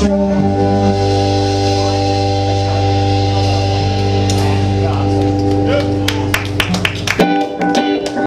show.